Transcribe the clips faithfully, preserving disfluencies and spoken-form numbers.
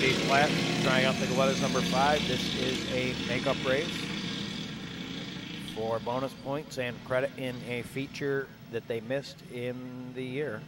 Brandy's Flat, trying out the Galletta's number five. This is a makeup race for bonus points and credit in a feature that they missed in the year.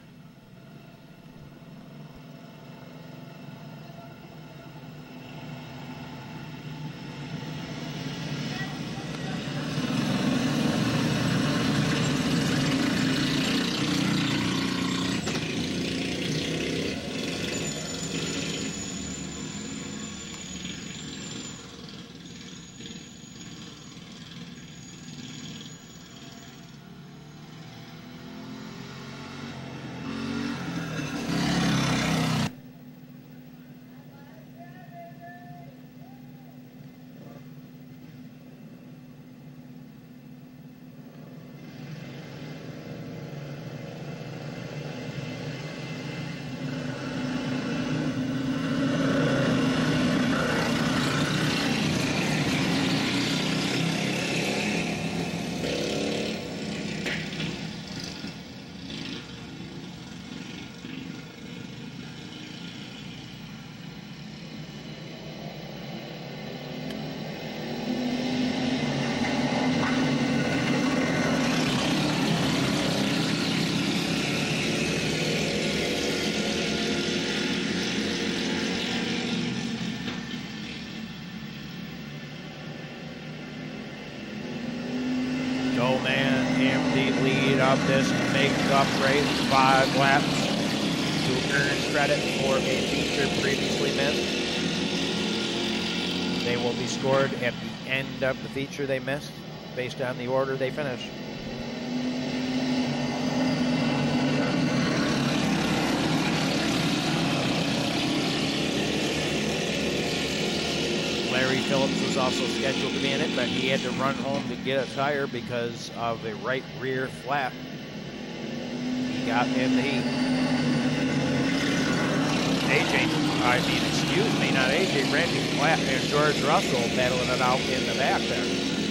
This makeup race, five laps to earn credit for a feature previously missed. They will be scored at the end of the feature they missed based on the order they finish. Larry Phillips was also scheduled to be in it, but he had to run home to get a tire because of a right rear flap. He got in the heat. A J, I mean, excuse me, not A J, Randy Flatt and George Russell battling it out in the back there.